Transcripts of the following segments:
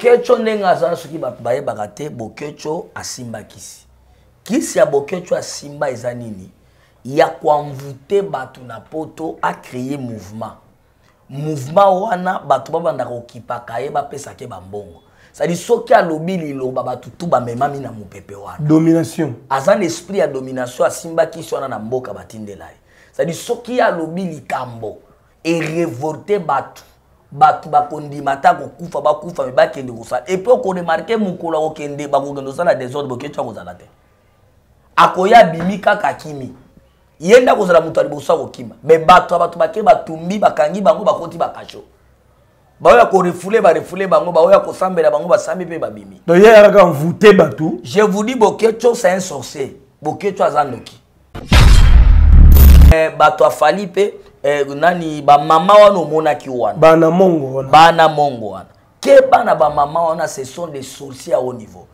Boketchou nenga za soki batu bayebaka te Boketchou asimba kisi. Kisi ya Boketchou asimba eza nini? Ya kuamvute batu na poto a créer mouvement. Mouvement wana batu babanda kokipaka yeba pesa ke bambongo. Ça dit soki alobi lilo baba tutu ba memami na mupepe wana. Domination. Azan esprit ya domination asimba kisi wana na mboka batindelai. Ça dit soki alobi likambo et révolter batu. Batu bakondi mata kokufa bakufa me bakende kosala et puis on remarque mukolo okende bakogendo sala des ordres Boketchou kozala te akoya bimika kakimi yenda kozala mutu alibosa kokima mais batu bake batumbi bakangi bango bakoti bakasho baoya ko refouler bango baoya ko sambela bango basambi pe babimi donc hier alaka envoûter batu. Je vous dis Boketchou c'est un sorcier. Boketchou azanoki batu afali pe nani ba mama wana omona ki wana bana mongo wana ke bana ba mama wana ce sont des sorciers à haut niveau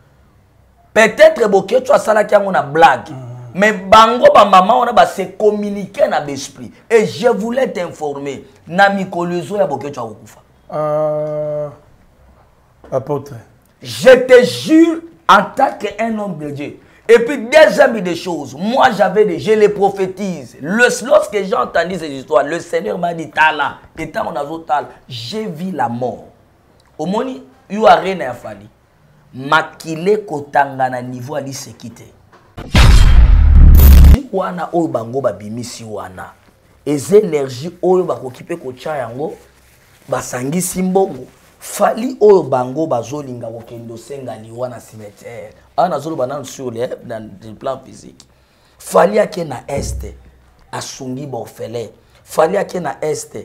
peut-être Boketchou asala ki ngona blague mais bango ba mama wana ba se communiquer na esprit et je voulais t'informer na mikolezo ya Boketchou akufa apôtre je te jure en tant qu'un homme de Dieu. Et puis déjà mis des choses, moi j'avais, je les prophétise. Lorsque j'ai entendu ces histoires, le Seigneur m'a dit, Tala, et tant on a zo Tala, j'ai vu la mort. Au moins, il n'y a rien à faire. Makile kotanga na niveau ali se kite. Si wana oyo bango babimi si wana, ez énergie oyo bakokipe kocha yango, basangi simbongo. Fally oyo bango bazolinga kokendo senga liwa na cimetière. Ana zolo banan sur le dans le plan physique. Fally ake na est asungi ba ofele. Fally ake na est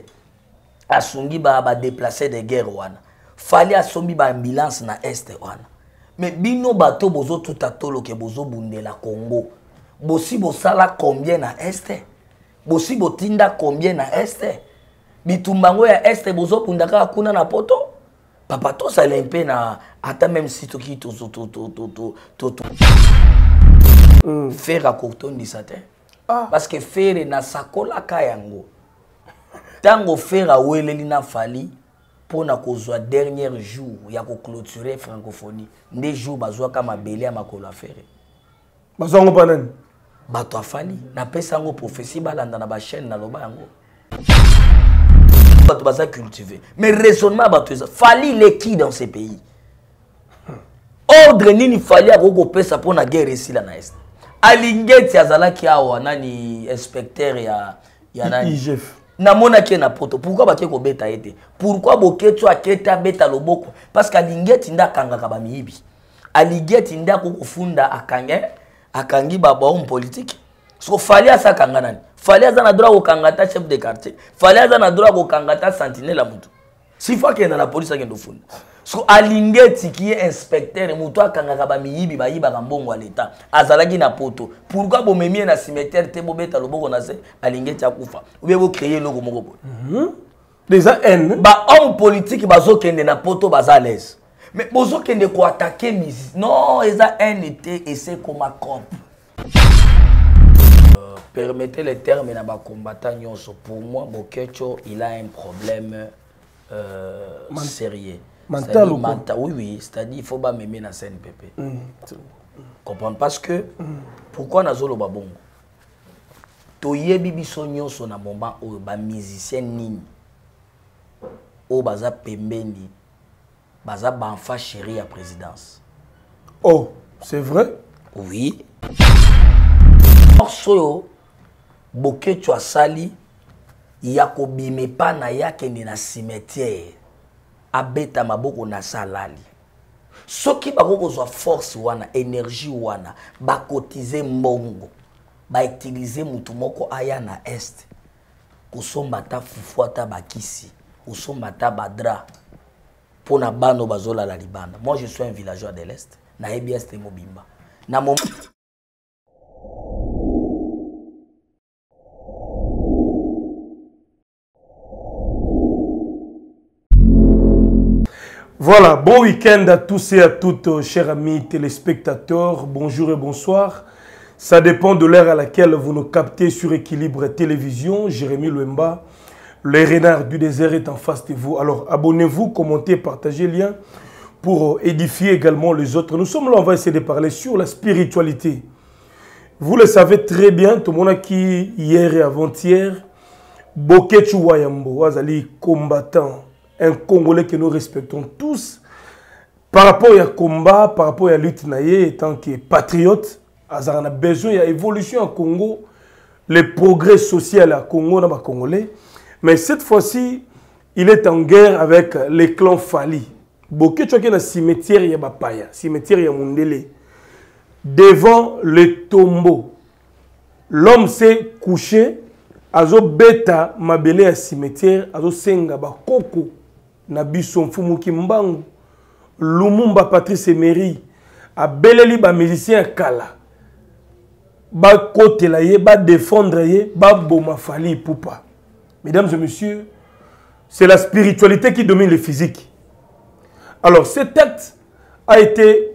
asungi ba déplacer de guerre wana. Fally asombi ba ambulance na est wana. Mais bino bato bozo tout atolo ke bozo bundela Congo. Bosi bosala combien na est? Bosi botinda combien na est? Bitumbango ya est bozo pundaka kuna na poto. Papa, tout ça est un peu même si tu quittes tout. Faire à coton du satin. Parce que faire na sakola kayango. Tango faire à Welelina Fally pour na kozwa dernier jour ya ko clôturer francophonie. Des jours bazwa kama belé ma kola faire. Bazango panen. Ba to Fally na pesa ngo prophétie balanda na ba chaîne na loba yango. Cultiver. Mais raisonnement, Fally les qui dans ces pays. Ordre ni Fally à regrouper ça pour la guerre ici là naest. Alingeti azala ki awa nani inspecteur ya nani. IGF. Na mona ki na poto. Pourquoi ba ko beta été? Pourquoi Boketchou aketa beta loboko? Parce qu'alingeti nda kanga ka ba miibi. Alingeti nda ko funda akangi baba on politique. So Fally asa kanga nani? Fally aza na droit au kangata chef de quartier. Fally aza na droit au kangata sentinelle la mutu. Si fois qu'il y a la police qui nous font. So alingeti qui est inspecteur mutu akangaka ba miyibi ba yiba kambongo aleta. Azalagi na poto. Pourquoi bo memie na cimetière te bo beta loboko na se alingeti akufa. Ou bien bo créer logo moko. Déjà haine. Ba homme politique bazo kende na poto baza à l'aise. Mais bozo kende ko attaquer mis. Non, eza haine était et c'est comme un corps. Permettez les termes na ba combattant nyonso. Pour moi, Boketchou, il a un problème sérieux. Mental ou mental? Oui, c'est-à-dire il faut pas m'aimer dans CNPP. Comprendre parce que pourquoi na zolo babongo? Toyé bibiso nyonso na bomba o ba musicien nini. O baza pembeni. Baza banfa chéri à présidence. Oh, c'est vrai? Oui. Orsoyo Boketchou asali yakobime pa na yakende na cimetière abeta maboko na salali soki bakoko zwa force wana énergie wana bakotize mbongo ba utiliser mutu moko aya na est kosomba ta fufu ata bakisi kosomba ta badra pona bano bazola la libanda. Moi je suis un villageois de l'est na ebieste mobimba na mom Voilà, bon week-end à tous et à toutes, chers amis téléspectateurs. Bonjour et bonsoir. Ça dépend de l'heure à laquelle vous nous captez sur Équilibre Télévision. Jérémy Luemba, le renard du désert est en face de vous. Alors abonnez-vous, commentez, partagez le lien. pour édifier également les autres. Nous sommes là, on va essayer de parler sur la spiritualité. Vous le savez très bien, tout le monde qui, hier et avant-hier, Boketchou Wayambo, Azali combattant, un Congolais que nous respectons tous, par rapport à combat, par rapport à lutte naïe, étant que patriote, Azarana besoin, il y a évolution en Congo, le progrès social à Congo, dans le Congolais. Mais cette fois-ci, il est en guerre avec les clans Fally. Boketchou est dans le cimetière Yabapaya, cimetière Yamundele, devant le tombeau. L'homme s'est couché, azo beta mabele à cimetière, azo senga ba koko, nabi son fumu kimbangu. Lumumba Patrice Emery a beleli ba musicien kala ba côté la ye ba défendre ye ba boma Fally Ipupa. Mesdames et messieurs, c'est la spiritualité qui domine le physique. Alors cet acte a été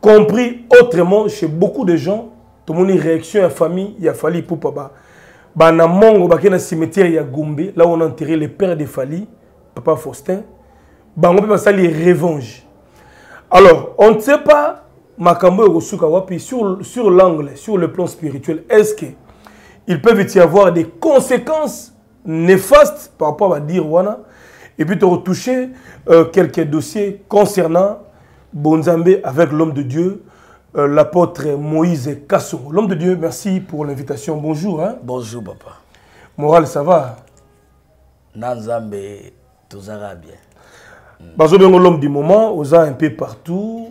compris autrement chez beaucoup de gens. Tout le monde a une réaction à la famille, il y a Fally Ipupa ba. Ba na mongo ba ke na cimetière ya Gombe, là où on a enterré les pères de Fally, papa Faustin, ba ngombe ba sali revanche. Alors, on ne sait pas, Makambo et Rosukawapi, sur l'angle, sur le plan spirituel, est-ce qu'ils peuvent y avoir des conséquences néfastes par rapport à Dirwana et puis te retoucher quelques dossiers concernant Bonzambé avec l'homme de Dieu, l'apôtre Moïse Kassou. L'homme de Dieu, merci pour l'invitation. Bonjour. Hein? Bonjour, papa. Moral, ça va? Nanzambé, tout ça va bien. L'homme du moment, on a un peu partout.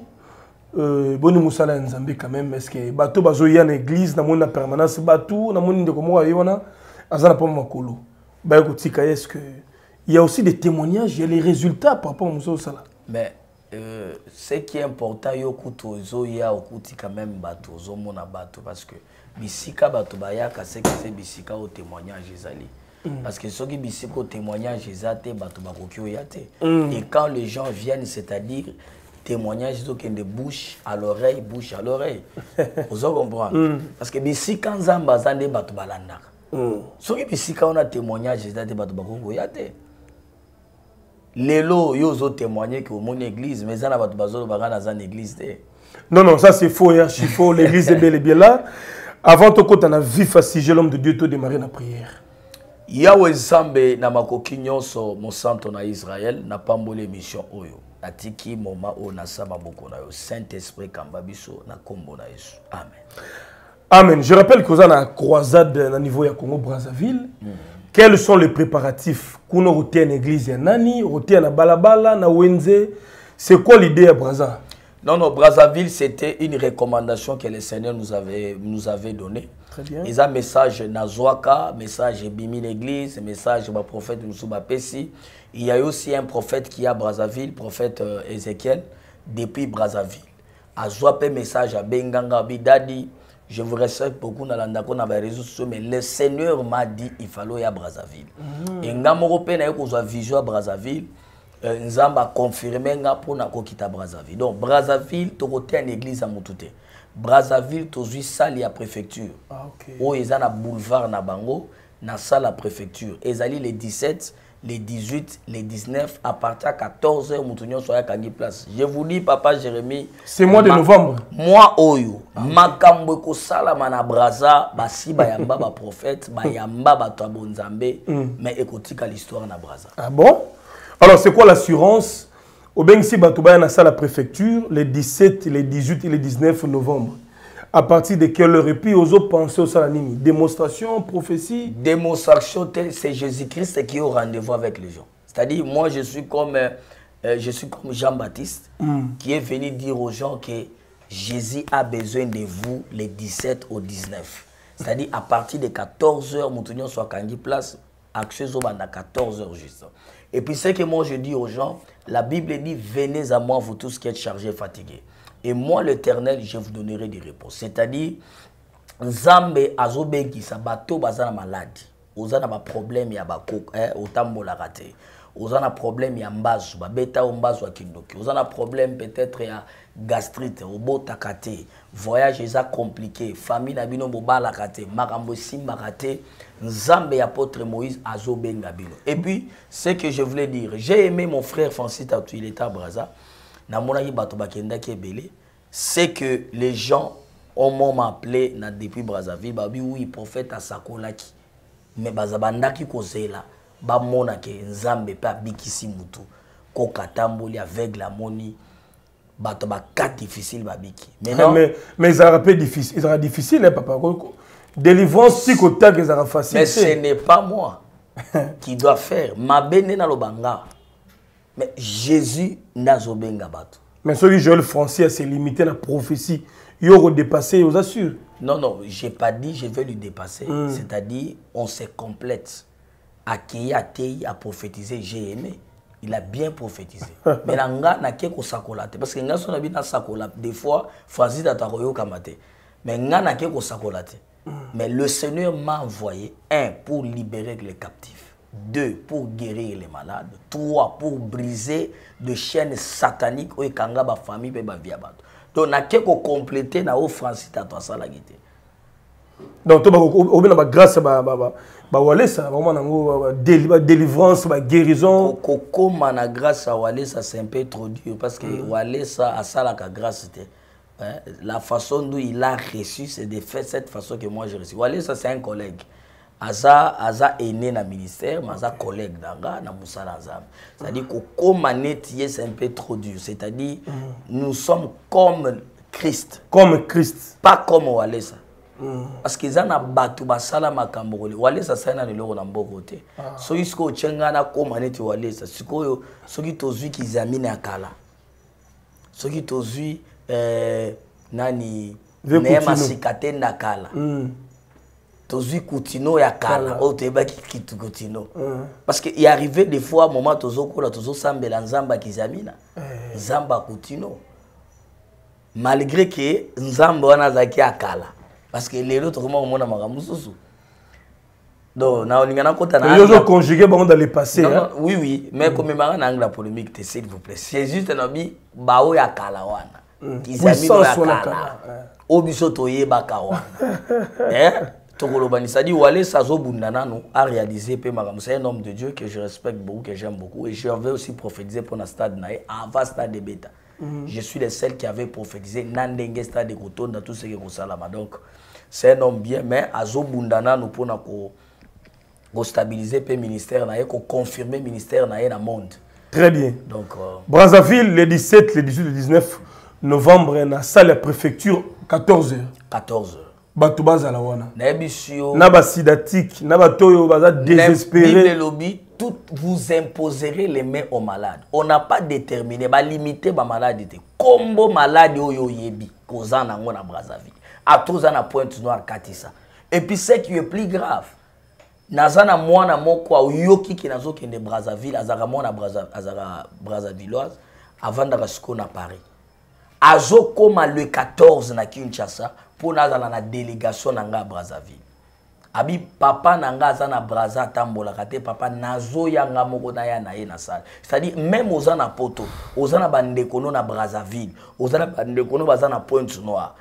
Boni Moussala Nzambe quand même, parce que bateau bazo y a une église, na mona permanence bateau, na mona ndekomo ayona, azana pa makolo. Ba yokutika est-ce que il y a aussi des témoignages, il y a les résultats par rapport à Moussala. Mais ce qui est important yokuto zo ya okutika même bateau zo mona bateau parce que bisika bateau ba ya ka c'est bisika au témoignage ezali. Parce que ceux qui ont témoignage, ils ont. Et quand les gens viennent, c'est-à-dire témoignage, ils ont de bouche à l'oreille, bouche à l'oreille. Vous comprenez? Parce que si quand ils ont des témoignages, ils ont des. Les lots, ils ont témoigné que mon église, mais ils ont des églises. Non, non, ça c'est faux, c'est faux. L'église est bel et bien là. Avant tout, quand on a vu facile l'homme de Dieu, tout démarrer la prière. Yahweh Zambe na makokinyo so mosanto na Israël na pambole mission oyo atiki moma o na saba boko na yo Saint-Esprit kambabiso na kombo na Yesu. Amen. Amen. Je rappelle que za na croisade na niveau ya Congo Brazzaville. Quels sont les préparatifs kuno route na église ya nani, route na balabala na Wenze? C'est quoi l'idée ya Brazza? Non, non, Brazzaville, c'était une recommandation que le Seigneur nous avait donnée. Très bien. Ils ont un message Nazwaka, message Bimi l'Église, message du prophète Moussouba Pessi. Il y a aussi un prophète qui est à Brazzaville, prophète Ézéchiel, depuis Brazzaville. Azwape message à Benganga Bidadi. Je vous respecte beaucoup dans les réseaux sociaux, mais le Seigneur m'a dit qu'il fallait à Brazzaville. Et nous avons une vision à Brazzaville. Nous avons confirmé pour nous quitter Brazzaville. Donc, Brazzaville, tu as une église à Moutouté. Brazzaville, tu as une salle à préfecture. Où ils ont un boulevard à Bango, une salle à préfecture. Ils allaient les 17, les 18, les 19, à partir de 14h, Moutouignon, soit à Kangi Place. Je vous dis, papa Jérémy. C'est mois de novembre. Moi, Oyo. Makamboko Salama na Brazza, Basi, Bayamba, ba prophète, Bayamba, Batuabonzambe, mais écoutez l'histoire na Brazza. Ah bon? Alors, c'est quoi l'assurance? Au Bengsi Batoubaya, na salle à préfecture, les 17, les 18 et les 19 novembre. À partir de quelle heure? Et puis, aux autres, pensez au Salanimi. Démonstration, prophétie? Démonstration, c'est Jésus-Christ qui est au rendez-vous avec les gens. C'est-à-dire, moi, je suis comme Jean-Baptiste, qui est venu dire aux gens que Jésus a besoin de vous les 17 au 19. C'est-à-dire, à partir de 14h, Moutunion soit Kangi Place, accès au banda 14h juste. Et puis ce que moi je dis aux gens, la Bible dit, venez à moi vous tous qui êtes chargés et fatigués. Et moi l'Éternel, je vous donnerai des réponses. C'est-à-dire, Nzambe azobengi sa bato bazana malade. Ozana ba problème ya bakoko, otambola raté. Ozana problème ya mbazu, ba beta mbazu akindoki. Ozana problème peut-être ya gastrite, obota katé. Voyage eza compliqué, famille na bino bobala raté, makambo simba raté. Nzambe apôtre Moïse azobenga bino. Et puis, ce que je voulais dire, j'ai aimé mon frère Francistatu, il était à Brazza. c'est que les gens ont m'appelé depuis Brazzaville, oui, prophète à Sakolaki. Mais bazabanda qui causait là, ba monake nzambe pa bikisi mutu, ko katamboli avec la moni, ba toba kat difficile ba biki. Mais ça sera difficile, hein, papa. Délivrance psychotique ça sera facile. Mais ce n'est pas moi qui dois faire. Ma bene na lobanga. Mais Jésus na zobenga bato. Mais celui Joël Français s'est limité à la prophétie. Il aura dépassé, aux assure. Non, non, je n'ai pas dit je vais lui dépasser. C'est-à-dire, on se complète. Akei a prophétisé, j'ai aimé. Il a bien prophétisé. Mais là, on a quelque chose à colater. Parce que nous sommes bien à colater. Des fois, Francis a taroyo kamate. Mais on a quelque chose à colater. Mais le Seigneur m'a envoyé, 1, pour libérer les captifs. 2, pour guérir les malades. 3, pour briser de chaînes sataniques où il y a une famille qui est viable. Donc, on a quelque chose à compléter dans Francis a taroyo salagité. Donc, grâce à Walesa, vraiment, délivrance, guérison. Comme la grâce à Walesa, c'est un peu trop dur parce que Walesa a ça la grâce. La façon dont il a reçu, c'est de faire cette façon que moi j'ai reçu. Walesa, c'est un collègue. Aza est né dans le ministère, mais Aza collègue d'Anga, dans Moussala Azam. C'est-à-dire que comme on est, c'est un peu trop dur. C'est-à-dire, nous sommes comme Christ. Comme Christ. Pas comme Walesa. Parce qu'ils ont battu basala makambole Walesa sana ne loro na mbogote so isko chengana koma neti Walesa sikoyo soki tozui kizamine akala soki tozui nani neema sikate nakala tozui kutino ya kala o teba kitu kutino parce que il arrivé des fois moment tozokola tozosambela nzamba kizamina nzamba kutino malgré que nzamba wana zaki akala. Parce que les autres, comment on a magamussu. Donc, na olingana kota na. Les autres conjugués, bon, dans les passés. Oui, oui. Mais comme marrant angle la polémique, s'il vous plaît. C'est juste un ami, bao ya kalawana. Ils amis ya kala. Obiso toye bakawana. Hein? Togolobani, ça dit Walesa Zobundana nous a réalisé pe magamus. C'est un homme de Dieu que je respecte beaucoup, que j'aime beaucoup, et je vais aussi prophétiser pour un stade naé, avant stade de bêta. Je suis le seul qui avait prophétisé Nandenge stade de Koton dans tout ce qui est Salama. Donc, c'est un homme bien, mais Azobundana nous pouvons stabiliser le ministère, confirmer le ministère dans le monde. Très bien. Donc, Brazzaville, les 17, les 18, les 19 novembre, dans la salle de préfecture, 14h. 14h. Batouba Zalawana. Nabisio. Nabasidatique. Nabatoyo, Baza désespéré. Tout, vous imposerez les mains aux malades. On n'a pas déterminé, bah, limité la maladie. Combo malade yo yebi, causant en Brazzaville. À tous en pointe noire katisa. Et puis ce qui est plus grave, nazana moana mokwa ou yoki qui nazo qui de Brazzaville, azara moana brazzavilloise, avant d'aller à Paris. Azo koma le 14 na Kinshasa pour nazana la délégation nanga Brazzaville. Abi papa nanga zana braza tambola kate papa nazo yanga moko na ya na ye na sala. C'est-à-dire même aux ana poto, aux ana bandekono na Brazzaville, aux ana bandekono bazana Pointe Noire.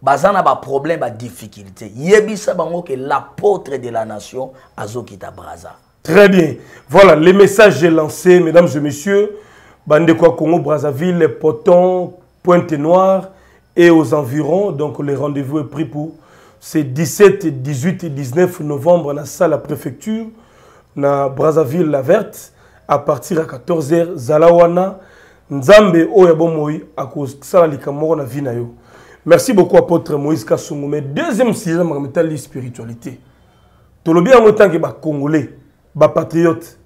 Bazana ba problème ba difficulté. Yebisa bango que l'apôtre de la nation azokita Brazza. Très bien. Voilà les messages j'ai lancé mesdames et messieurs bandeko Congo Brazzaville, Poton, Pointe Noire et aux environs. Donc les rendez-vous est pris pour c'est 17, 18 et 19 novembre dans la salle à préfecture, dans Brazzaville la Verte, à partir à 14h, Zalawana, Nzambe, Oyabomoi, à cause de ça, la Vinayo. Merci beaucoup, apôtre Moïse Kassou. Mais deuxième saison, c'est la spiritualité. Tout le bien en tant que Congolais, patriote,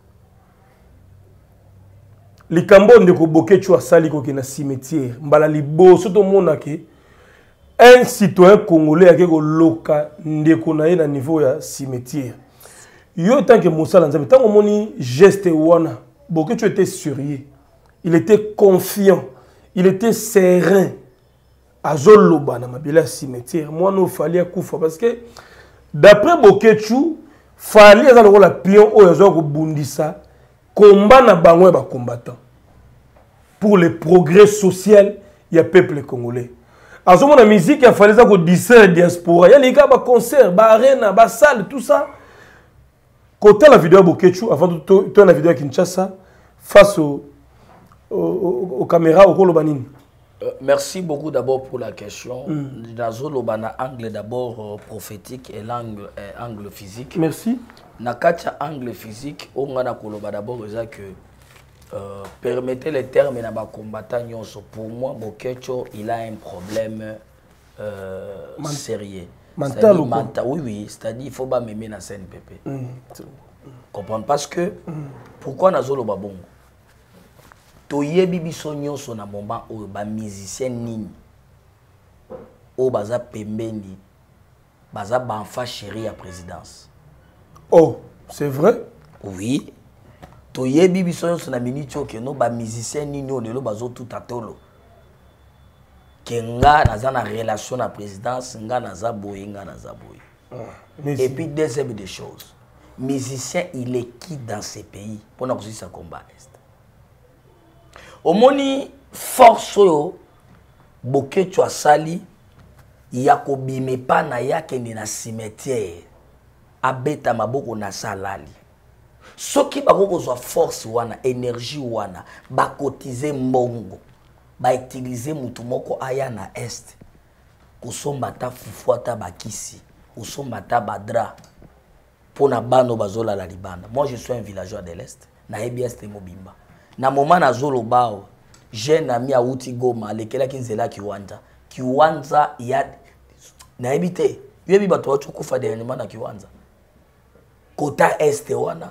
les Cambodges ne sont pas en train de cimetière. Un citoyen congolais qui est au niveau du cimetière. Yo tant que Moussa Lanzambe, tant que mon geste wana, Boketchou était sérieux, il était confiant, il était serein. Azoloba na mabila cimetière, moi nous fallait koufa parce que d'après Boketchou, fallait dans le rôle la pion au Yazoko Bundisa, combat na bangwe ba combattant. Pour le progrès social, il y a peuple congolais. En ce moment, la musique, il fallait qu'on discerne diaspora. Il y a les gars, des concerts, des arènes, des salles, tout ça. Quand tu as la vidéo à Boketchou, avant de la vidéo à Kinshasa, face au aux caméras, aux banines. Merci beaucoup d'abord pour la question. Nazolo bana angle d'abord prophétique et angle physique. Merci. Nakacha angle physique, on a d'abord que permettez les termes na ba combattant nyonso. Pour moi Boketchou, il a un problème sérieux. Mental ou mental. Oui, c'est-à-dire il faut pas m'aimer na CNPP. Comprendre parce que pourquoi Nazolo babongo Toye bibi sonyo son abomba ou ba musicien nini ou baza pembeni baza banfa chéri à présidence. Oh, c'est vrai? Oui. Toye bibi sonyo son aminitio que no ba musicien nini ou de lo bazo tout à tolo. Kenga naza na relation à présidence, nga naza boy, nga naza boy. Et puis deuxième des choses. Musicien il est qui dans ces pays pour nous aussi ça combat est. Au moni force yo Boketchou asali yakobime pa na yakende na cimetière abeta maboko na salali soki bakoko zo force wana énergie wana bakotiser mbongo ba utiliser mutu moko aya na est kosomba ta fufwa ta bakisi kosomba ta badra pona bano bazola la libanda. Moi je suis un villageois de l'est na ebieste mobimba. Na moment na zolo bao, j'ai un ami à Outi Goma, lequel qui nzela Kiwanza. Kiwanza yad na ebite, yebi bato wacho kufa dernièrement na Kiwanza. Kota este wana,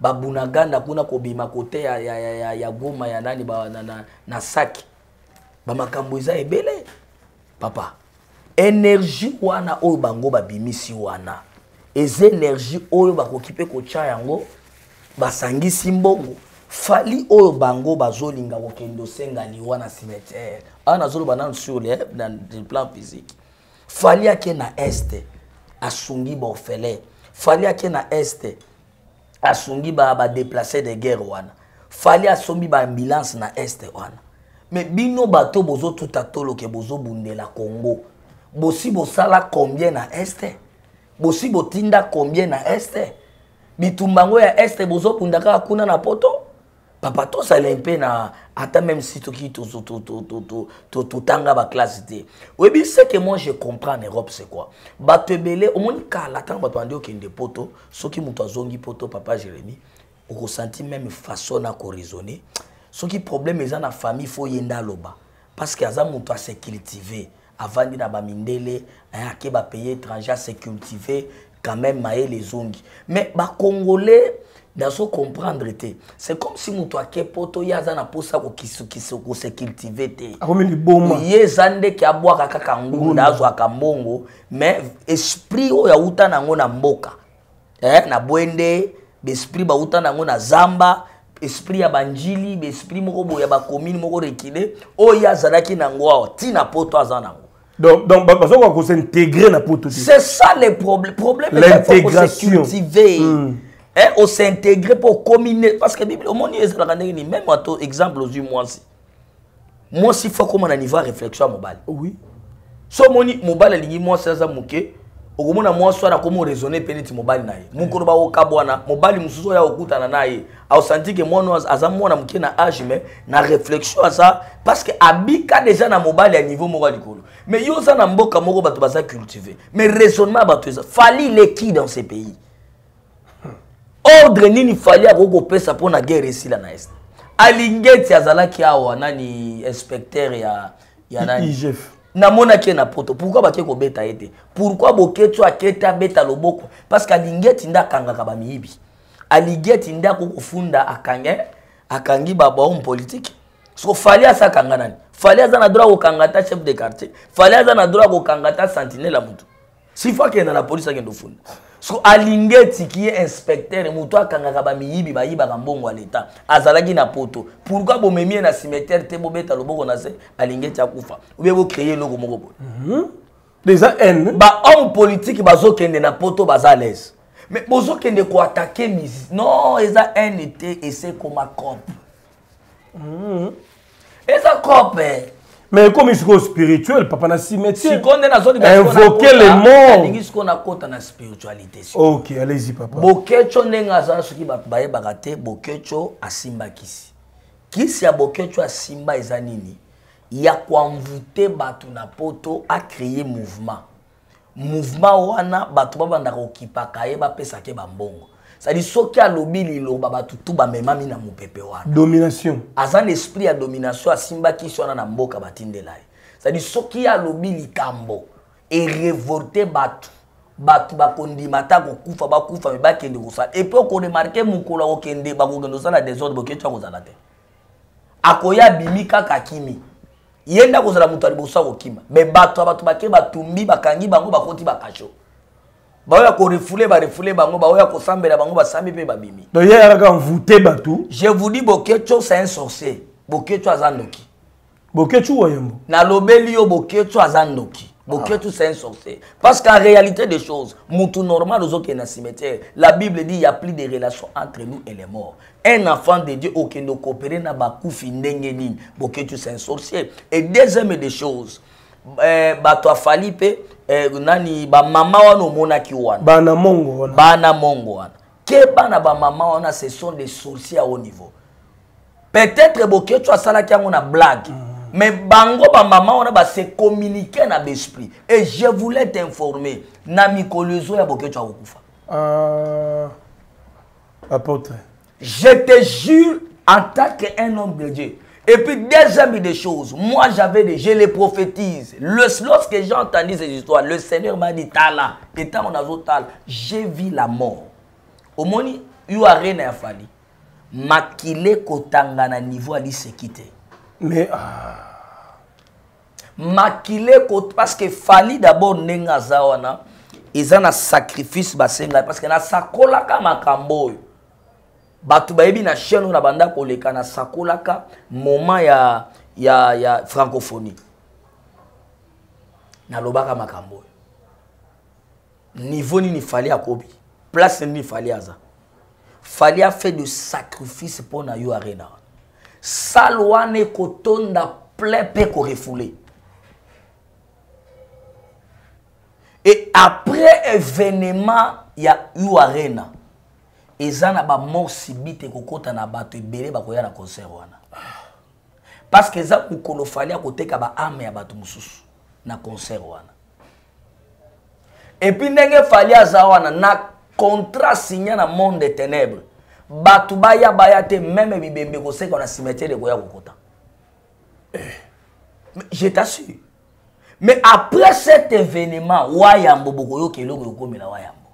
babunaganda kuna kobima kote ya Goma ya nani ba na saki. Ba makambuiza ebele. Papa, énergie wana oyo bango babimisi wana. Eze énergie oyo bakokipe kocha yango basangi simbongo. Fally oyo bango bazolinga kokendo senga liwa na cimetière. Ana zolo banana sur le dans le plan physique. Fally ake na este asungi ba ofele. Fally ake na este asungi ba déplacer de guerre wana. Fally asombi ba ambulance na este wana. Mais bino bato bozo tout atolo ke bozo bundela Congo. Bosi bosala combien na este? Bosi botinda combien na este? Bitumbango ya este bozo pundaka kuna na poto. Papa, tout ça est un peu na attends même si tu quittes tout tanga ba classe D. Oui, mais ce que moi je comprends en Europe c'est quoi? Batebele au monde kala tant batwande okende poto, soki mutu azongi poto papa Jérémy, on ressenti même façon na ko raisonner. Soki problème eza na famille faut yenda loba parce que aza mutu a se cultiver, avandi na ba mindele, ayake ba pays étranger se cultiver quand même maé les zongi. Mais ba congolais dans ce comprendre, c'est comme si mon toit qui poto yaza na posa ko kisoko se cultiver. Ameli boma. Yezande ki abwaka kaka ngungu na zo akambongo, mais esprit o ya uta nango na mboka. Na bwende, esprit ba uta nango na zamba, esprit ya banjili, esprit moko boya ba commune moko rekile, o yazana ki nango ti na poto azana. Donc parce qu'on s'intégrer na poto. C'est ça le problème l'intégration cultiver. On s'intégrer pour communier. Parce que la Bible, au monde, même à exemple aux humains aussi. Moi aussi, il faut qu'on ait une réflexion à mon bal. Oui. So mon bal, il dit, moi, c'est ça, mouké. Au moment où moi, soit à comment raisonner, pénètre mon bal naïe. Mon corba au cabouana, mon bal, il me sousoya au goût à naïe. Au senti que moi, nous, à ça, moi, on a mouké na âge, mais na réflexion à ça. Parce que Abika déjà na mon bal à niveau moral du colo. Mais yosa na mboka moro batubasa cultivé. Mais raisonnement batubasa. Fally les qui dans ces pays. Ordre nini fali akoko pesa pour na guerre ici la naest. Alingeti azala ki awa nani inspecteur ya nani IGF. Na mona ki na poto. Pourquoi ba ke ko beta ete? Pourquoi Boketchou aketa beta loboko? Parce que alingeti nda kanga ka ba miibi. Alingeti nda ko funda akanga akangi baba on politique. So fali asa kanga nani? Fali asa na droit ko kanga ta chef de quartier. Fali asa na droit ko kanga ta sentinelle mutu. Si fois que na la police akendo funda. So alingeti qui est inspecteur muto akanga ba miyibi ba yiba kambongo l'état azalagi na poto pourquoi bomemie na cimetière te bobeta loboko na se alingeti akufa ou bien vous créer logo moko déjà n ba homme politique bazo kende na poto baza l'aise mais bozo kende ko attaquer mis non eza n et c'est comme un corps eza corps. Mais comme il est spirituel, papa n'a si métier. Invoquer les morts. Il qu'on a compte la spiritualité. Ok, allez-y papa. Boketchou n'engaza soki ba baye bagate, Boketchou asimbakisi. Kisi ya Boketchou a simba ezanini. Ya kuamvute batu na poto a créer mouvement. Mouvement wana batu ba banda kokipaka ye ba pesa ke bambongo. C'est-à-dire soki a lobi lilo ba batu tu ba memami na mupepe wana. Domination. Azan esprit ya domination a simba kisi wana na mboka batindela. C'est-à-dire soki a lobi likambo et révolter batu. Batu bakondi mata kokufa bakufa me bakende kusala. Et puis on remarque mukolo okende bakogendo sala désordre Boketchou kozala te. Akoya bimika kakimi. Yenda kozala mutu alibosa kokima. Mais bato bake batumbi bakangi bango bakoti bakasho. Baoya ko refouler bango baoya ko sambela bango basambi pe babimi. Donc hier alaka envoûter bato. Je vous dis Boketchou c'est un sorcier. Boketchou azandoki. Boketchou Wayambo. Na lobeli yo Boketchou azandoki. Boketchou c'est un sorcier. Parce qu'en réalité des choses, moutou normal aux autres qui est dans le cimetière, la Bible dit il n'y a plus de relation entre nous et les morts. Un enfant de Dieu auquel nous coopérons n'a pas coupé d'engueulin. Boketchou c'est un sorcier. Et deuxième des choses, Batoa Falipe, nani ba maman wano mona kiwana. Bana mongo wana. Bana mongo wana. Keba na ba maman wana ce sont des sorciers à haut niveau. Peut-être Boketchou a ça qui a une blague. Mais bango ba maman on a se communiquer na l'esprit et je voulais t'informer na mikolozo ya Boketchou akufa. Apôtre. Je te jure en tant qu'un homme de Dieu. Et puis deuxième des choses, moi je les prophétise. Lorsque j'ai entendu ces histoires, le Seigneur m'a dit tala, et tant on a zotal, j'ai vu la mort. Au moni you are rien à fali. Makile kotanga na niveau ali se quitter. Mais makile kote parce que Fally d'abord nenga zawana ils ont un sacrifice basenga parce que na sakolaka makambo batu baebi na chaîne na banda koleka na sakolaka moment ya francophonie na lobaka makambo niveau ni Fally akobi place ni Fally aza Fally a fait du sacrifice pour na yo arena Salouane Kotonda plein peko refoulé. Et après événement, il y a eu arena. Et ça n'a pas mort si bite kokota na bato belé bakoya na concert wana. Parce que ça ou kolofalia kote ka ba ame ya bato mususu na concert wana. Et puis ndenge falia za wana na contrat signé na monde des ténèbres. Batubaya bayate même bibembe ko se kona cimetière de Goya Kokota. Je t'assure. Mais après cet événement, Wayambo bokoyo keloko yokomela Wayambo.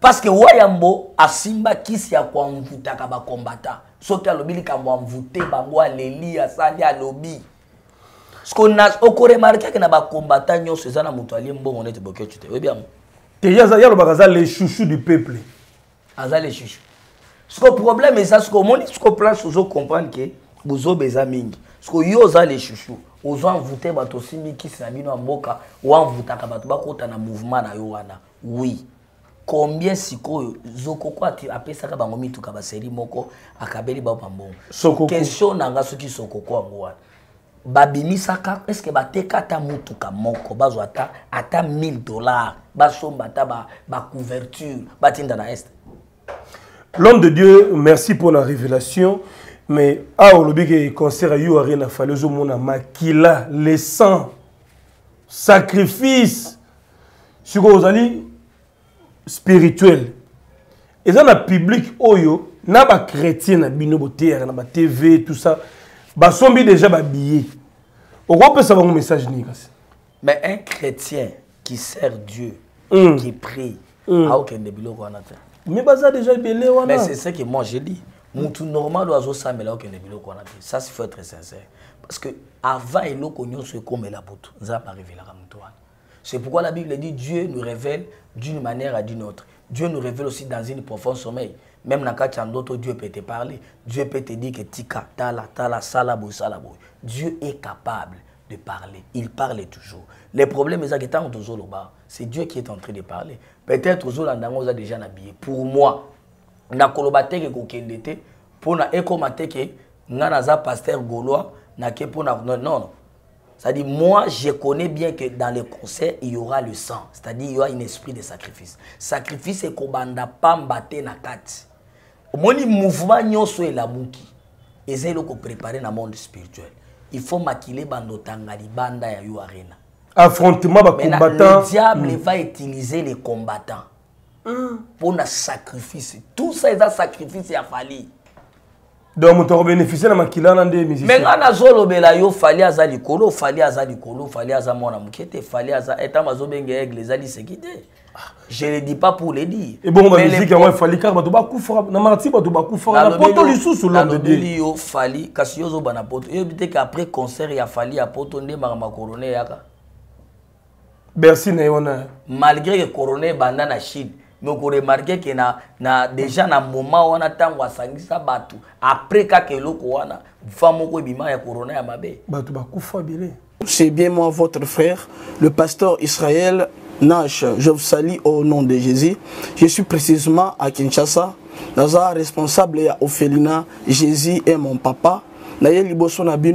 Parce que Wayambo a simba kisi ya kwa mvuta ka ba combattant. Soki alobili ka mvute bango aleli asali alobi. Skona okore marka ke na ba combattant nyonso ezana mutu ali mbongo nete Boketchou te. Webiam. Te yaza yalo bakaza les chouchous du peuple. Azale chuchu. Ce que problème est ça, ce que mon plan, c'est de comprendre que vous avez des amis. Ce que vous avez les chouchous, vous avez voté bato simi qui s'amène à Moka, ou en voté à Batobako, tu as un mouvement à Yoana. Oui. Combien si ko zoko ko ati apesa ka bangomi tu kabaseri moko akabeli ba pambo. Soko question nanga soki soko ko ngwa. Babimi saka est-ce que bateka ta mutuka moko bazo ata $1000 basomba ta ba couverture batinda na est. L'homme de Dieu, merci pour la révélation. Mais à Olobé, concert à Youaré, na fallu au monde à Makila, les sangs, sacrifices, sur les alliés spirituels. Et dans le public, Oyo, n'a pas chrétien, n'a pas TV, tout ça. Bah, sont déjà habillés. On peut savoir mon message, Nigas. Mais un chrétien qui sert Dieu, qui prie, a aucun débile qu'on a fait. Mais c'est ce que moi je dis. Moutou normal oiseau ça mais là aucun débile qu'on a fait. Ça il faut être sincère parce que avant et l'eau qu'on se comme la poutre. Ça pas révélé à Moutoua. C'est pourquoi la Bible dit Dieu nous révèle d'une manière à d'une autre. Dieu nous révèle aussi dans une profonde sommeil. Même dans cas d'autres Dieu peut te parler. Dieu peut te dire que tika tala salabo salabo. Dieu est capable de parler. Il parle toujours. Les problèmes, c'est Dieu qui est en train de parler. Peut-être que déjà habillé. Pour moi, non. C'est-à-dire, moi, je connais bien que dans les concerts, il y aura le sang. C'est-à-dire, il y aura un esprit de sacrifice. Sacrifice, c'est qu'on ne va pas battre dans la carte. Mon mouvement, c'est la mouki. et c'est préparer le monde spirituel. Il faut maquiller bandotanga libanda ya yu arena. Affrontement de combattants. Le diable va utiliser les combattants pour un sacrifice. Tout ça est un sacrifice à Fally. Donc, on bénéficier de la maquillage des musiciens. Mais quand on a dit Fally aza likolo, Fally aza likolo, Fally aza mona mukete, Fally aza etama zo benge egle zali sekite. Je ne le dis pas pour le dire. Et bon, on va dire qu'il y a un Fally car il y a un coup fort. Il y a un coup fort. Il y a un poto lissou sur l'homme de Dieu. Il y a un Fally, il y a un poto. Il y a après concert, il y a Fally, il y a un poto, il y a un coroné. Merci, Néona. Malgré que le coroné est banane à Chine, mais on remarque que déjà à un moment où on attend à Sangisa Batu, après que l'on a fait un coroné à Mabé. Batu, il y a un coup fort. C'est bien moi, votre frère, le pasteur Israël Nash Jovsali, au nom de Jésus. Je suis précisément à Kinshasa. Je suis responsable de Ophelina. Jésus est mon papa. Je suis responsable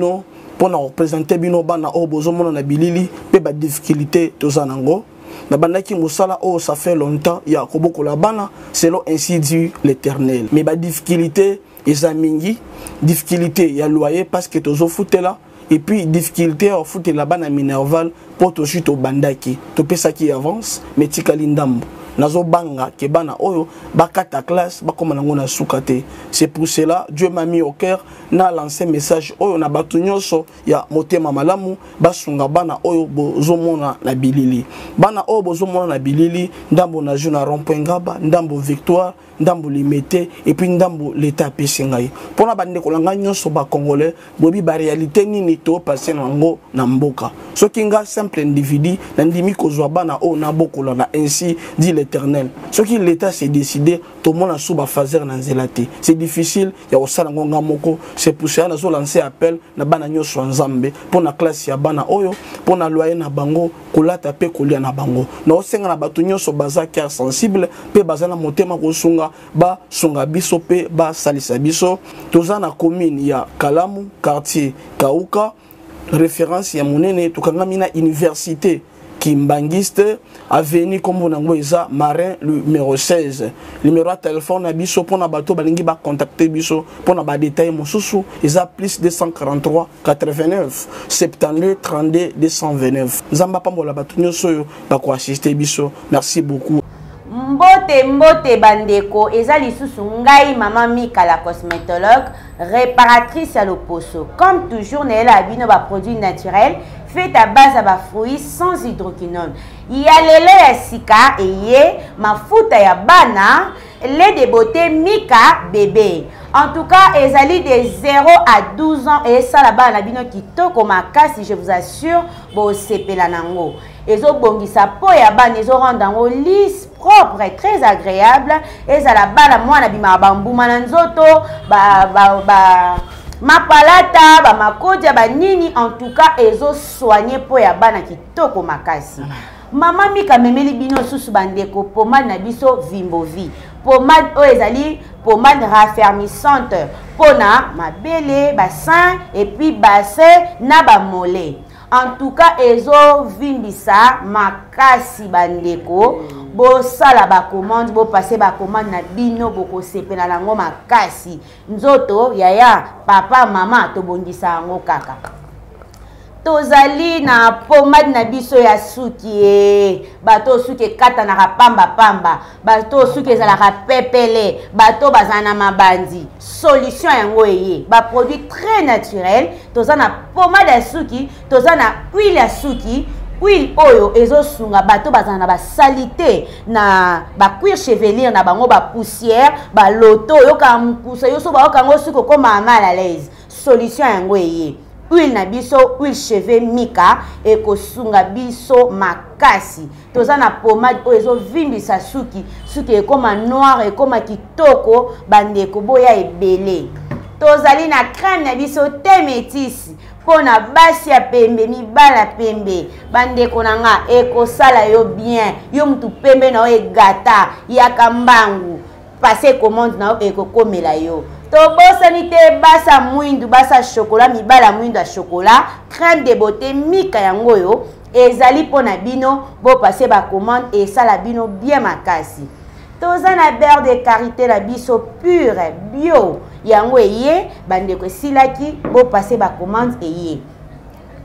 pour représenter Bino Bana au Bozomon na Bilili, et la difficulté de Zanango. Nabanaki Moussala, oh, ça fait longtemps, il y a Koboko Labana, selon ainsi dit l'Éternel. Mais la difficulté est à Mingi, difficulté il y a loyer parce que tu as foutu là. Et puis, difficulté à foutre la banane à Minerval pour te chute au bandaki. Tu peux ça qui avance, mais tu as l'indam. Nazo banga, kebana oyo, bakata classe, bakomanangona soukate. C'est pour cela, Dieu m'a mis au cœur, n'a lancé message oyo, na batunyoso, ya motema malamu, basunga bana oyo, bozomona na bilili. Bana oyo, bozomona na bilili, ndambo na juna rompengaba, ndambo victoire, ndambo limete, et puis ndambo l'état pesengai. Pona bande kolanga nyoso ba congolais, bobi ba réalité nini to passé nango, namboka. So kinga simple individu, nandimi kozwa bana oyo, nabokola na ainsi, dit Éternel. Ce qui l'État s'est décidé, tout le monde a sous la phase nanzelati. C'est difficile, il y a au Salangonga Moko, c'est pour cela que nous lancé appel, na bananyo swanzambe, pour la classe ya bana oyo, pour la loyer na bango, kolata pe kolia na bango. Na osenga na batunyo so baza car sensible, pe baza na motema kosunga, ba sunga biso pe ba salisa biso. Toza na commune ya Kalamu, quartier Kauka, référence ya monene, tukangamina université. Kimbangiste avenue comme on a dit marin numéro 16 numéro de téléphone à biso pour na bateau balingi ba contacter biso pour na ba détail mosusu isa plus 243 89 72 32 229 nzamba pambola bato nyoso ba ko assister biso. Merci beaucoup. Mbote mbote bandeko eza lisusu ngai maman Mika la cosmétologue réparatrice à l'oposo comme toujours nela abino ba produits naturels fait à base à fruits sans hydroquinone. Il y a les laits sika et y est ma fouta ya bana lait de beauté Mika bébé. En tout cas, ils allaient de 0 à 12 ans et ça là-bas la bino kitoko makasi, je vous assure, bo sepela nango. Ils ont bongisa po ya bana, ils ont rendu lisse propre et très agréable et ça là-bas la moi na bima bambu mananzoto ba mapalata ba makodia ba nini en tout cas ezo soigner po ya bana kitoko makasi. Mama Mika memeli bino susu bandeko pomade na biso Vimbovi. Pomade o ezali pomade raffermissante pona mabele bassin et puis bassin na ba mollet. En tout cas ezo vimbisa makasi bandeko bo sala ba commande bo passer ba commande na bino boko sepela lango makasi nzoto yaya papa mama to bondisa ngo kaka tozali na pomade na biso ya suki bato suki kata na pamba pamba bato suki za la pepele bato bazana mabandi solution yango eye ba produit très naturel tozana pomade ya suki tozana huile ya suki. Oui, oyo, ezo sunga bato bazana ba salité na ba cuir chevelure na bango ba poussière ba loto yo ka mpusa yo so ba okango suko koma mal à l'aise. Solution yango eye. Huile na biso, huile cheveux Mika e ko sunga biso makasi. Tozana pomade o ezo vimbisa suki, suki e koma noir e koma kitoko bandeko boya ebele. Tozali na crème na biso te métisse. Pona basi ya pembe mibala pembe bandeko nanga ekosala yo bien yo mtu pembe na yo egata ya kambangu passer commande na yo ekokomela yo tobosani te basa mwindu basa chocolat mibala mwindu ya chocolat crème de beauté Mika yango yo ezali pona bino bo passer ba commande et sala bino bien makasi. tozana beurre de karité la biso pure bio yango eye bandeko silaki bo passer ba commande eye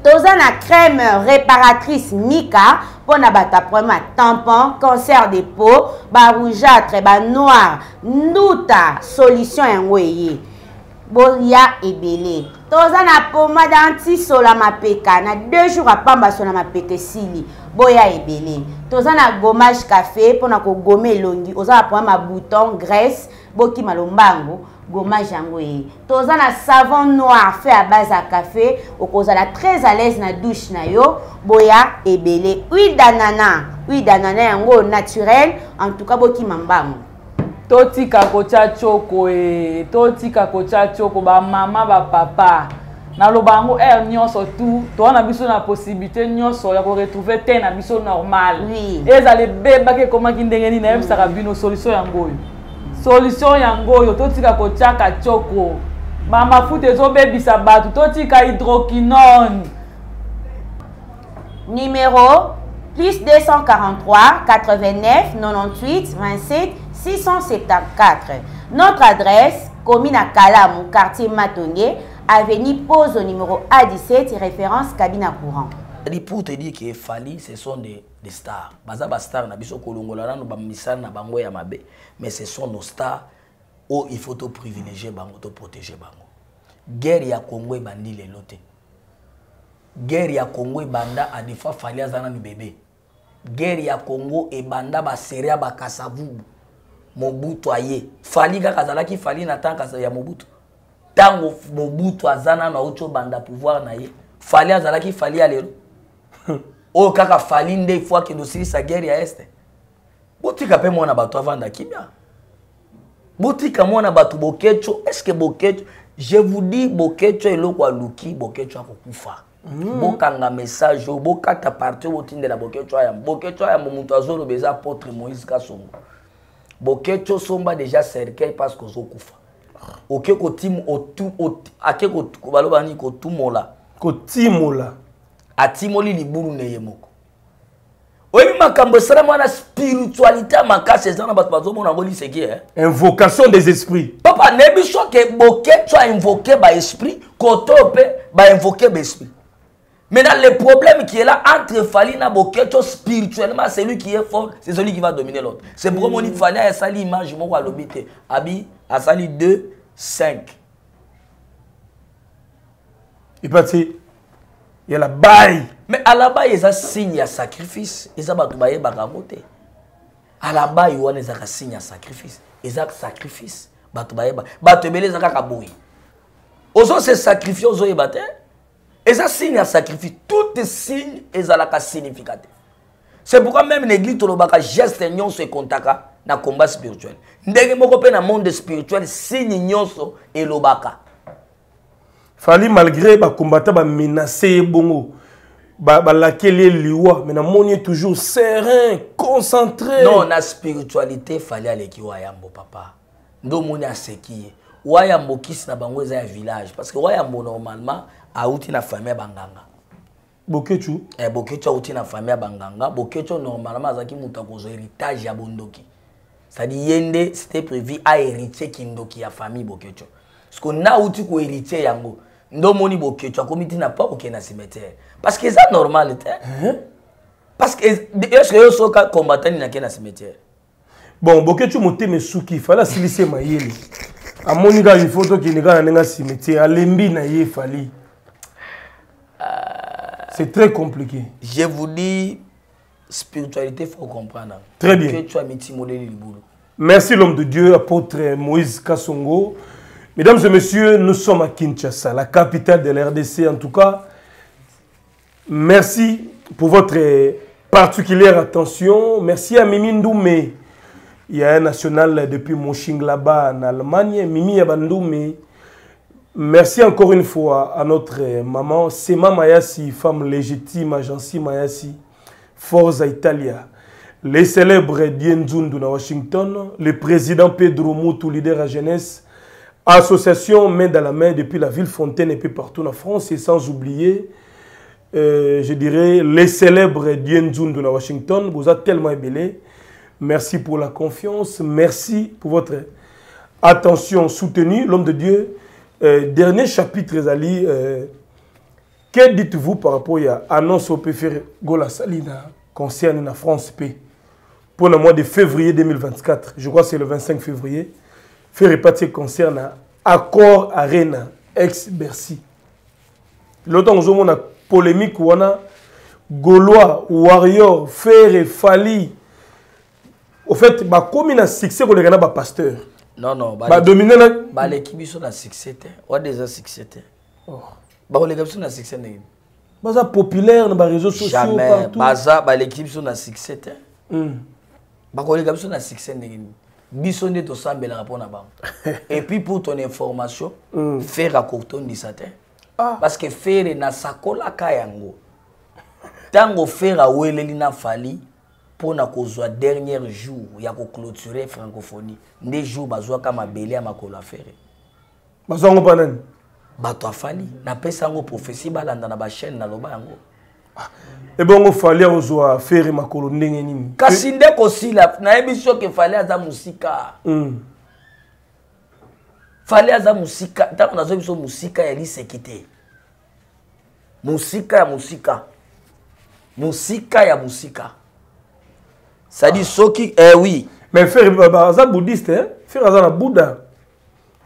tozana crème réparatrice Mika pour na bata problème tampon cancer de peau ba rougeâtre ba noir nduta solution yango eye bolia ebele tozana pomade anti solama peka na 2 jours à pamba solama peke sili boya ebele tozana gommage café pour na ko gommer longi oza pour ma bouton graisse boki malombango gommage yango e tozana savon noir fait à base à café okozala très à l'aise na douche na yo boya ebele huile d'ananas yango naturel en tout cas boki mambango toti kakocha choko e toti kakocha choko ba mama ba papa na lobango nyon surtout toi na biso na possibilité nyon so ya ko retrouver ten na biso normal oui ezale beba ke koma kindengeni na yebisa ka bino solution yangoyo toti kakocha choko mama fute zo bebisa batu toti ka hydroquinone numéro plus 243 89 98 27 674. Notre adresse, commune à Kalamou, quartier Matongué, avenue Pose au numéro A17, référence cabine à courant. Pour te dire que Fally, ce sont des stars. Bazaba stars, mais ce sont nos stars où il faut te privilégier, te protéger. Guerre ya Congo et bandi les lotés. Guerre ya Congo et banda a des fois Fally azana ni bébé. Guerre ya Congo et banda ba seria ba kasavu. Mobutu aye Fally kaka zalaki Fally na tanka ya Mobutu tango Mobutu azana na ocho banda pouvoir na ye Fally azalaki Fally alero o kaka Fally nde fois que nous silisa guerre ya este botika pe mwana bato avanda kimia botika mwana bato Boketchou est-ce que Boketchou je vous dis Boketchou eloko aluki Boketchou akokufa bokanga message bokata partie botinde la Boketchou ya mutu azolo beza potre Moïse Kassou Boketchou somba déjà cercueil parce que zokufa. Ok ko tim o ake ko balobani ko tumola. Ko timola. Atimoli libulu neyemoko. Oyi makambo sala mwana spiritualité makase zana bato bazomona ngoli seki hein. Invocation des esprits. Papa nebisho ke Boketchou a invoqué ba esprit ko tope ba invoqué ba esprit. Maintenant le problème qui est là entre Fally na Boketchou spirituellement c'est lui qui est fort, c'est celui qui va dominer l'autre. C'est pour mon Fally a sali image mon wa lobité. Abi a sali 2 5. Il parti. Il y a la baille. Mais à la baille ça signe à sacrifice, ils ont bato baye bakamote. À la baille on les a signe à sacrifice, ils ont sacrifice bato baye bato belé ça ka boyi. Ozo se sacrifier ozo yebate. Et ça signe à sacrifice. Tout les signes sont significatifs. C'est pourquoi même l'église, le geste nyon se contacte dans le combat spirituel. Dans le monde spirituel, signe nyon et le baka. Fally malgré les combattants menacés, bongo, laquelle liwa, mais on est toujours serein, concentré. Non, la spiritualité, Fally aller qui Wayambo papa. Nous on a ce qui Wayambo qui na bango za village parce que Wayambo normalement a outi na famille banganga. Boketchou Boketchou a outi na famille banganga. Boketchou normalement azaki muta kozo héritage ya bondoki. C'est-à-dire yende c'était prévu à hériter kindoki ya famille Boketchou. Parce qu'on a outi ko hériter yango. Ndo moni Boketchou komiti na pas oké na cimetière. Parce que ça normal parce que est-ce que yo so ka combattant na ke na cimetière. Bon Boketchou monté me souki fala silise mayeli. A mon gars, il faut que les gars n'aient un cimetière. À l'embi naïe Fally. C'est très compliqué. Je vous dis, spiritualité, faut comprendre. Très bien. Que tu as mis Timolé le boulot. Merci l'homme de Dieu, apôtre Moïse Kassongo. Mesdames et messieurs, nous sommes à Kinshasa, la capitale de la RDC. En tout cas, merci pour votre particulière attention. Merci à Mimi Ndoumé. Il y a un national depuis Moshing là-bas en Allemagne, Mimi Ndoumé. Merci encore une fois à notre maman Sema Mayasi, femme légitime, agency Mayasi, Forza Italia. Les célèbres Dienzunduna Washington, le président Pedro Moutou, leader à jeunesse, association main dans la main depuis la ville Fontaine et puis partout en France. Et sans oublier, je dirais, les célèbres Dienzunduna Washington, vous êtes tellement ébellés. Merci pour la confiance. Merci pour votre attention soutenue. L'homme de Dieu, dernier chapitre, Zali. Que dites-vous par rapport à l'annonce au préfet Gola Salina concernant la France P pour le mois de février 2024, je crois que c'est le 25 février, fait répartir concernant accord Arena ex-Bercy. L'autre, on a polémique où on a Gaulois, Warrior, Ferré, Fally. Au fait, comme il y a un succès, il y a un pasteur. Non, non, l'équipe est un succès. On a déjà succès. L'équipe est un succès. Baza populaire dans les réseaux sociaux. Jamais. Baza, l'équipe est un succès. Bakoleka biso na succès ndengini biso ndeto sambela rapport na bango et puis pour ton information faire à courton du satin parce que faire na sakola kayango tango faire à weleli na Fally pour na kozwa dernier jour ya ko clôturer francophonie ndé jour bazwa ka mabele a makola faire bazango banani bato Fally na pesa ngo prophétie balanda na ba chaîne na loba yango. Et bon, il fallait oser faire ma colonie. Cassinde aussi, la émission qu'il fallait à Moussika. Fallait à Moussika. Tant qu'on a besoin de Moussika, elle s'est quittée. Moussika, Moussika. Moussika, Moussika. Ça dit, ce qui. Eh oui. Mais faire un bouddhiste, hein? Faire un Bouddha.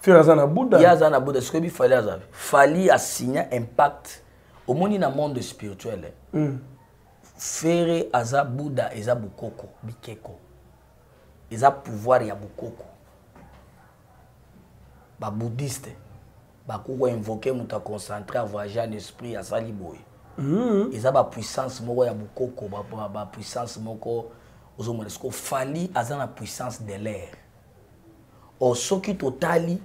Faire un Bouddha. Il y a un Bouddha. Ce qu'il fallait à ça. Fallait assigner un pacte. Au monde spirituel, faire aza Bouddha et Bukoko, Bikeko, et pouvoir ya Bukoko. Ba bouddhiste, ba koko invoquer mouta concentré à voyager en esprit à Saliboy. Et ba puissance moko ya Bukoko, ba puissance moko ozomolesko Fally aza la puissance de l'air. Or ce qui totali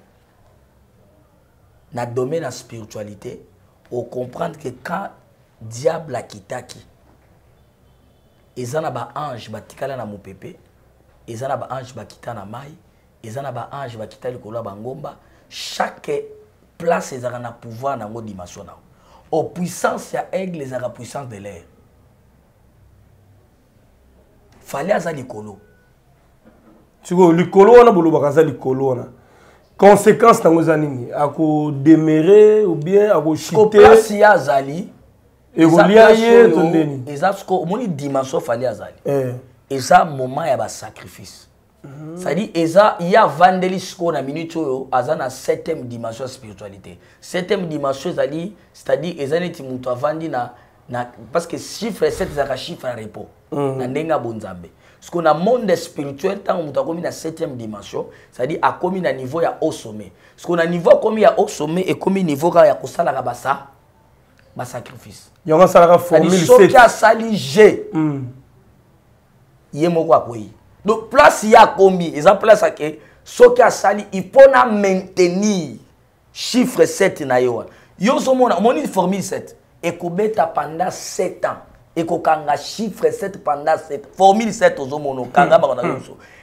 na domaine la spiritualité. Ou comprendre que quand diable a quitté, ils ont un ange qui a na mon pépé, ils ont un ange qui a na maille, ils ont un ange qui a le colo bangomba. Chaque place ils ont un pouvoir dans une dimension. Au puissance y a aigle, ils ont la puissance de l'air. Fallait à ça le colo. Tu vois le colo on a boulot bagaza le colo on a. Conséquences dans nos animés, à quoi démérer ou bien à quoi chiter. Si à Zali, et vous liez ton déni. Et ça, ce qu'on m'a dit dimanche, fallait à Zali. Et ça, moment, il y a un sacrifice. Ça dit, et ça, il y a vandalisme qu'on a minute au hasard dans septième dimension spiritualité. Septième dimension, Zali, c'est-à-dire, et ça, les timoutous vendis na parce que chiffre 7, c'est un chiffre à repos. N'enga bonzambe. Parce qu'on a un monde spirituel, tant qu'on a mis la 7e dimension, c'est-à-dire à commis un niveau à haut sommet. Parce qu'on a un niveau à commis à haut sommet et commis niveau à haut sommet, c'est sacrifice. Il y a un sacrifice. Il y a un saligé. Il y a un saligé. Donc, place, il y a commis. Il y a une place à ce qui a sali, il faut maintenir chiffre 7. Il y a une formule 7. Et qu'on bêta pendant 7 ans. Et qu'on a chiffre 7 pendant 7 ans. Formule 7 aux hommes, on a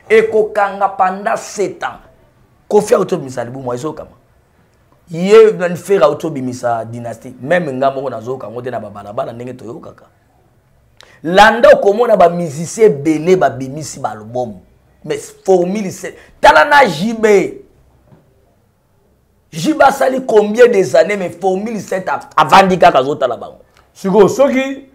et qu'on a pendant 7 ans. Qu'on fait autobimisa, moi, ils ont comme ça. Il y a une faire autobimisa dynastie. Même un gamin, on a zoka, on a na babalaba, on a n'engue toyo kaka. Landa, on a ba musicien belé, ba bimisi ba l'album. Mais formule 7. Talana jibé. Jiba sali combien des années, mais formule 7 avant d'y kaka zota la bango. Sugo, soki.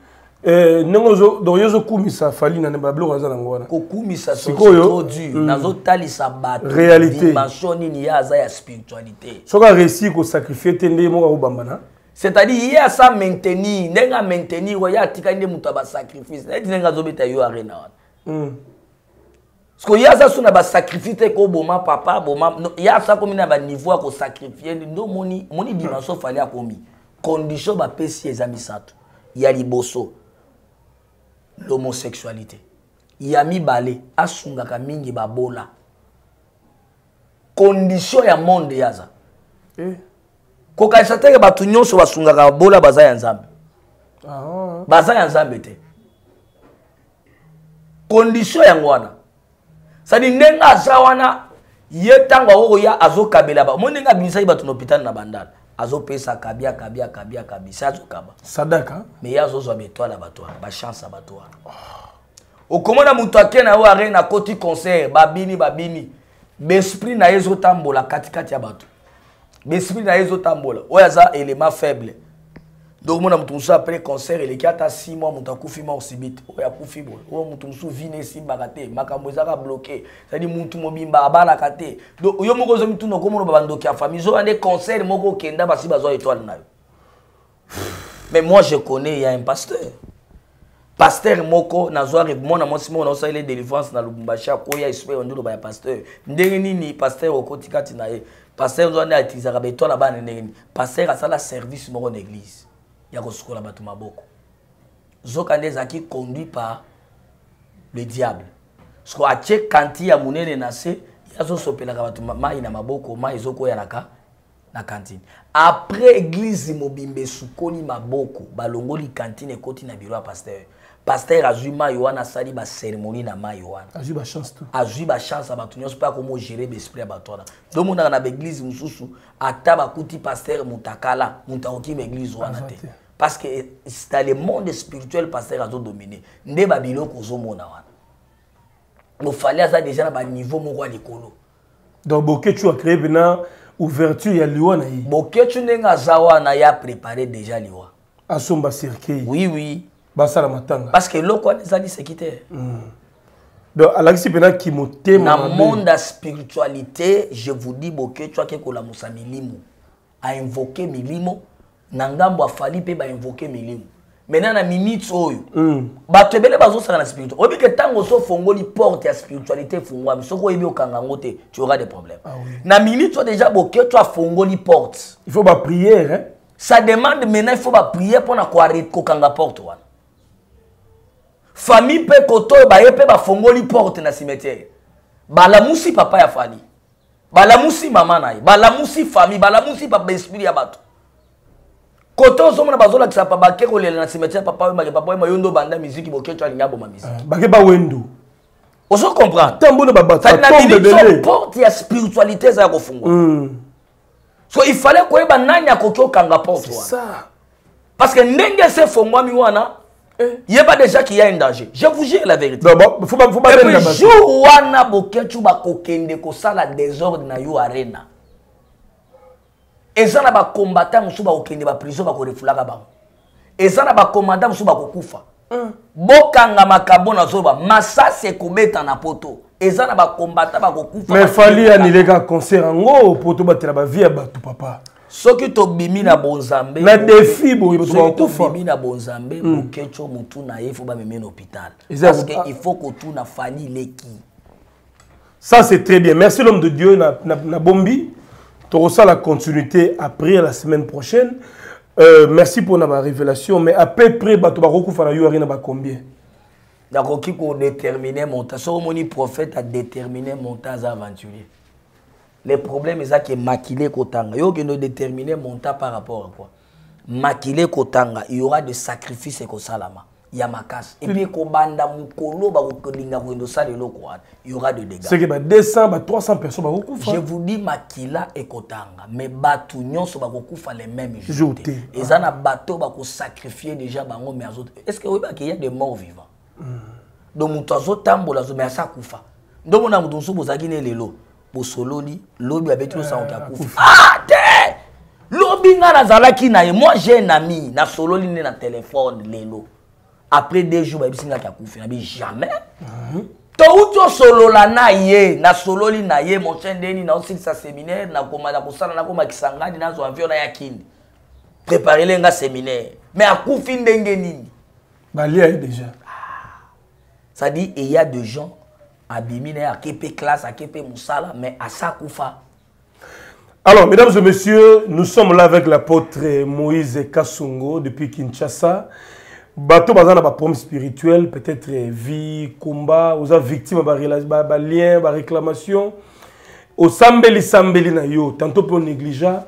Dans les commissaires, Fally n'a pas bleu à Zalangwana. Commissaires sont trop durs. Dans les tali sabat. Réalité. Dimension il y a la spiritualité. Ce qu'on réussit au sacrifice tendez moi au bambana. C'est-à-dire il y a ça maintenir, n'enga maintenir il y a tika ndé mutaba sacrifice. N'enga zobeta yo arena. Parce qu'il y a ça sur la sacrifice ko boma papa boma. Il y a ça comme na ba niveau à ko sacrifier. Ndo moni dimension Fally a komi. Condition ba pesi ezami sato. Il y a liboso. L'homosexualité. Il y a mis balé, asunga kamingi babola. Condition ya monde yaza. Koka sateke batunyon so basunga kabola baza ya nzambe. Baza ya nzambe te. Condition ya ngwana. Sadi nenga zawana yetangwa ogo ya azo kabela ba. Mo nenga binisa iba tunopitana na bandala. Azo pesa kabia kabia kabia kabia azo kaba sadaka mais azo zo betoa la batoa ba chance abatoa Au commande mutake na ware na koti concert babini besprit na yezo tambola katikati ya bato besprit na yezo tambola oyaza élément faible donc mona mutunsu après concert ele kata 6 mois mutaku fi mort sibite oya kufi bol o mutunsu vine simbaka te makambo ezaka bloqué ça dit mutu mobimba abala kate donc yo moko zo mituno komona babandoki ya famille zo ande concert moko kenda basi bazo étoile nayo. Mais moi je connais il y a un pasteur. Pasteur moko nazoire mon amon Simon na osale délivrance na Lubumbashi akoya espère ndolo ba pasteur. Ndenge nini pasteur okotika tinaye. Pasteur zo na atizaka beto na bana ndenge. Pasteur asala service moko na église. Ya kosukola bato maboko. Zokande zaki conduit par le diable. Sko ache kanti ya munene nase yazo sopela ka bato mai na maboko mai zoko yalaka. La cantine. Après église mobimbe sukoni maboko balongoli cantine ekoti na bureau pasteur. Pasteur azuma yoana sali ba cérémonie na mayoana. Azuba chance tout. Azuba chance abatu nyo pas comment gérer l'esprit abatona. Do mona na église mususu ataba kuti pasteur mutakala mutaoki église wana te. Parce que c'est dans le monde spirituel pasteur azo dominer. Nde ba biloko zo mona wana. Mo fallait ça déjà na ba niveau moko ya l'écolo. Donc Boketchou a créé maintenant ouverture ya liwa na yi. Boketchou nenga zawa na ya préparé déjà liwa. Asomba circuit. Oui. Basa la matanga. Parce que l'eau quoi les amis c'est quitté. Donc Alexis pena ki moté na monde spiritualité, je vous dis Boketchou ke kola musa milimo. A invoqué milimo, na ngambo afali pe ba invoqué milimo. Maintenant na minutes oyo. Ba tebele bazo sala na spiritualité. Obi ke tango so fongoli porte ya spiritualité fungwa, soko ebi okanga ngote, tu auras des problèmes. Ah oui. Na minutes toi déjà boké toi fongoli porte. Il faut ba prière hein. Ça demande maintenant il faut ba prière pour na kware kokanga porte wana. Famille pe koto ba ye pe ba fongoli porte na cimetière. Balamusi papa ya Fally. Balamusi mama na ye. Balamusi famille, balamusi papa esprit ya bato. Koto somo na bazola kisapa bake ko lela na cimetière papa we papa we yondo banda musique Boketchou alinga boma musique. Bake ba wendo. Oso comprendre. Tambo na baba ta tombe de porte ya spiritualité za ko fungo. So il fallait ko ba nanya ko kanga porte wa. C'est ça. Parce que ndenge se fongwa mi wana il y a pas déjà qu'il y a un danger. Je vous jure la vérité. D'abord, faut pas ben na baba. Jour wana Boketchou ba kokende ko sala désordre na yo arena. Ezana ba combattant musu ba okende ba prison ba ko refulaga ba. Ezana ba commandant musu ba ko kufa. Bokanga makabona zoba masase kometa na poto. Ezana ba combattant ba ko kufa. Mais Fally anilega concert ngo poto ba tela ba vie ya bato papa. Soki to bimi na bonzambe. Mais défi bo ba ko kufa. Bimi na bonzambe Boketchou Moutou na yefo ba meme na hôpital. Parce que il faut ko tu na Fally leki. Ça c'est très bien. Merci l'homme de Dieu na bombi. Tu ressens la continuité après la semaine prochaine. Merci pour la révélation. Mais à peu près, combien? D'accord, qui a déterminé mon temps. Mon prophète a déterminé mon temps aventurier. Le problème, c'est que maquillé Kotanga. Il y a déterminé mon temps par rapport à quoi? Maquillé Kotanga, il y aura des sacrifices et salama. Il y a ma casse. Et puis, il y aura des dégâts. C'est que 200, 300 personnes vont couper. Je vous dis, Makila et Kotanga. Mais Batounion vont couper les mêmes jours. Et ça, les bateaux vont sacrifier déjà. Est-ce qu'il y a des morts vivants? Donc, nous avons des temps pour les gens. Donc, on a des gens qui ont des lots. Pour Sololi, l'objet avec tout ça, on a coupé. Ah, t'es! L'objet n'a pas de lots. Moi, j'ai un ami. Na Sololi, na téléphone, les lots. Après 2 jours, il n'y a pas de jamais. Tout solo la naie, na solo li naie, mon chien deni na aussi sa séminaire, na komada kosala na koma kisangani na zo avio na yakini. Préparer lenga séminaire. Mais à koufi ndenge nini. Bali a déjà. Ça dit il y a des gens abimi na kepe classe, à kepe musala, mais à sa koufa. Alors mesdames et messieurs, nous sommes là avec l'apôtre Moïse Kassou depuis Kinshasa. Bato bazana ba problème spirituel, peut-être vie, combat, aux victimes ba lien, ba réclamation. Au sambeli na yo, tantôt pour négligea,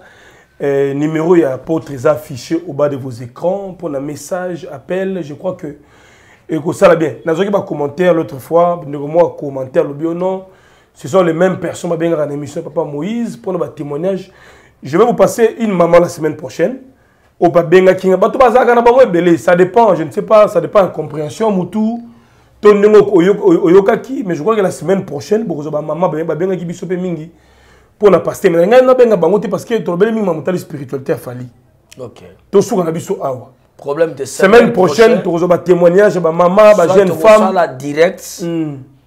numéro ya apôtre affiché au bas de vos écrans pour un message, appel, je crois que ça la bien. Nazoki ba commentaire l'autre fois, ne moi commentaire le bio non. Ce sont les mêmes personnes ba bien en émission papa Moïse pour nos témoignages. Je vais vous passer une maman la semaine prochaine. Ça dépend, je ne sais pas, ça dépend de la compréhension, Moutou, mais je crois que la semaine prochaine, maman mingi pour la pasteur. Mais parce que tu as spiritualité Fally. OK. Tout ce qu'on a awa. Problème de semaine prochaine, tu as témoignage de maman, de jeune femme. La direct.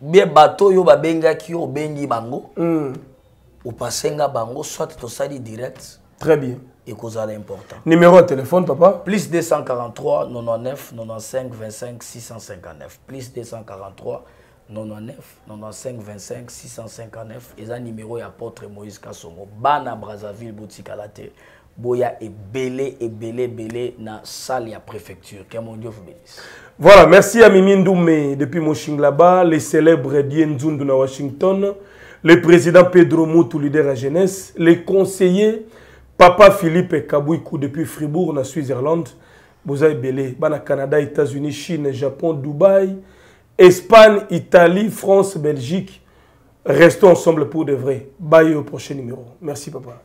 Bien bateau yo babenga ki yo bengi bango. Ou passenga bango soit to sali direct. Très bien. Et cause à l'important. Numéro de téléphone, papa? Plus 243 99 95 25 659. Plus 243 99 95 25 659. Et ça, numéro de l'apôtre Moïse Kassou. Bana Brazzaville, boutique à la terre. Boya et belé dans la salle de la préfecture. Que mon Dieu vous bénisse. Voilà, merci à Mimi Ndoumé depuis Moshing là-bas. Les célèbres Dienzunduna Washington. Le président Pedro Moutou, leader à jeunesse. Les conseillers. Papa Philippe et Kabouikou depuis Fribourg, en Suisse-Irlande, Bozaï Belé, Bana Canada, États-Unis, Chine, Japon, Dubaï, Espagne, Italie, France, Belgique. Restons ensemble pour de vrai. Bye au prochain numéro. Merci, papa.